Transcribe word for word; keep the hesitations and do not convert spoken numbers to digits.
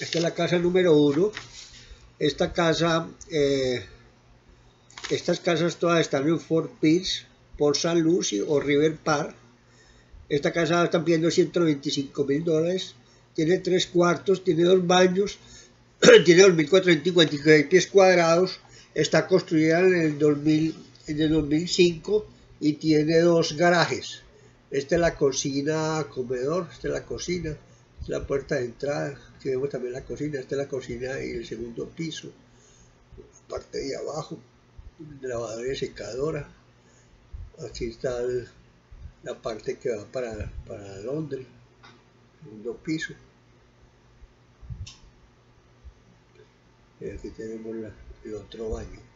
Esta es la casa número uno. Esta casa, eh, estas casas todas están en Fort Pierce, Port Saint Lucie o River Park. Esta casa están pidiendo ciento veinticinco mil dólares. Tiene tres cuartos, tiene dos baños, tiene dos mil cuatrocientos cincuenta y seis pies cuadrados. Está construida en el, dos mil, en el dos mil cinco y tiene dos garajes. Esta es la cocina, comedor, esta es la cocina, esta es la puerta de entrada, aquí vemos también la cocina, esta es la cocina en el segundo piso, la parte de abajo, lavadora y secadora, aquí está el, la parte que va para, para Londres, segundo piso, y aquí tenemos la, el otro baño.